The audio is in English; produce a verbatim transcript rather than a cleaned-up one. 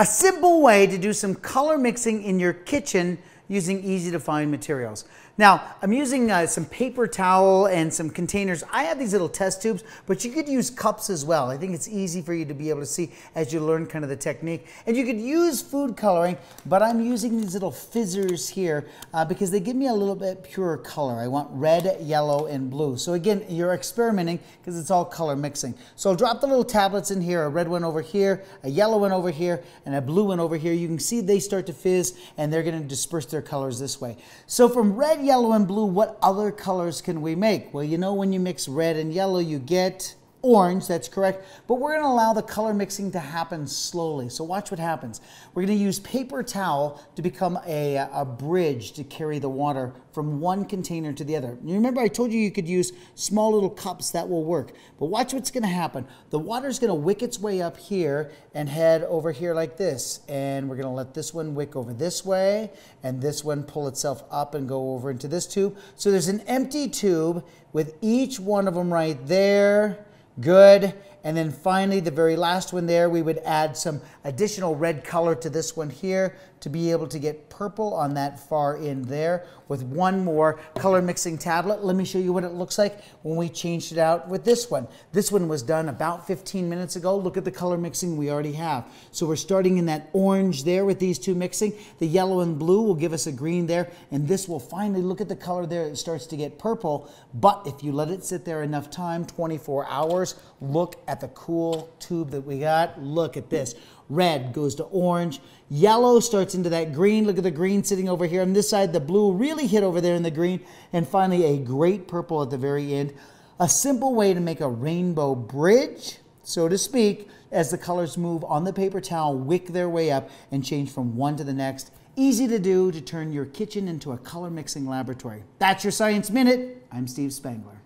A simple way to do some color mixing in your kitchen using easy to find materials. Now, I'm using uh, some paper towel and some containers. I have these little test tubes, but you could use cups as well. I think it's easy for you to be able to see as you learn kind of the technique. And you could use food coloring, but I'm using these little fizzers here uh, because they give me a little bit purer color. I want red, yellow, and blue. So again, you're experimenting because it's all color mixing. So I'll drop the little tablets in here, a red one over here, a yellow one over here, and a blue one over here. You can see they start to fizz and they're gonna disperse their colors this way. So from red, yellow, and blue, what other colors can we make? Well, you know, when you mix red and yellow, you get orange, that's correct, but we're gonna allow the color mixing to happen slowly. So watch what happens. We're gonna use paper towel to become a, a bridge to carry the water from one container to the other. You remember I told you you could use small little cups, that will work, but watch what's gonna happen. The water's gonna wick its way up here and head over here like this, and we're gonna let this one wick over this way, and this one pull itself up and go over into this tube. So there's an empty tube with each one of them right there. Good. And then finally, the very last one there, we would add some additional red color to this one here to be able to get purple on that far end there with one more color mixing tablet. Let me show you what it looks like when we changed it out with this one. This one was done about fifteen minutes ago. Look at the color mixing we already have. So we're starting in that orange there with these two mixing. The yellow and blue will give us a green there, and this will finally, look at the color there, it starts to get purple. But if you let it sit there enough time, twenty-four hours, look at the cool tube that we got. Look at this. Red goes to orange, yellow starts into that green, look at the green sitting over here on this side, the blue really hit over there in the green, and finally a great purple at the very end. A simple way to make a rainbow bridge, so to speak, as the colors move on the paper towel, wick their way up and change from one to the next. Easy to do to turn your kitchen into a color mixing laboratory. That's your Science Minute. I'm Steve Spangler.